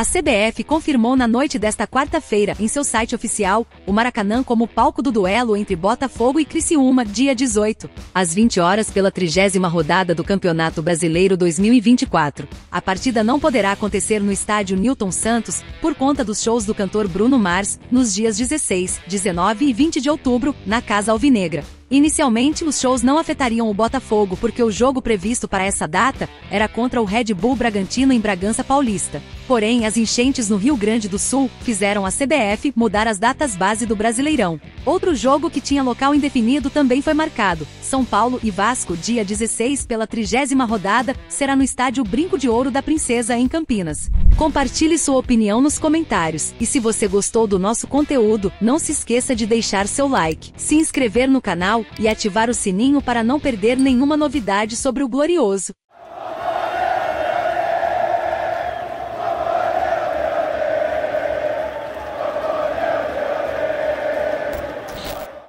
A CBF confirmou na noite desta quarta-feira, em seu site oficial, o Maracanã como palco do duelo entre Botafogo e Criciúma, dia 18, às 20 horas pela 30ª rodada do Campeonato Brasileiro 2024. A partida não poderá acontecer no estádio Nilton Santos, por conta dos shows do cantor Bruno Mars, nos dias 16, 19 e 20 de outubro, na Casa Alvinegra. Inicialmente, os shows não afetariam o Botafogo porque o jogo previsto para essa data era contra o Red Bull Bragantino em Bragança Paulista. Porém, as enchentes no Rio Grande do Sul fizeram a CBF mudar as datas base do Brasileirão. Outro jogo que tinha local indefinido também foi marcado. São Paulo e Vasco, dia 16, pela 30ª rodada, será no estádio Brinco de Ouro da Princesa, em Campinas. Compartilhe sua opinião nos comentários. E se você gostou do nosso conteúdo, não se esqueça de deixar seu like, se inscrever no canal e ativar o sininho para não perder nenhuma novidade sobre o Glorioso.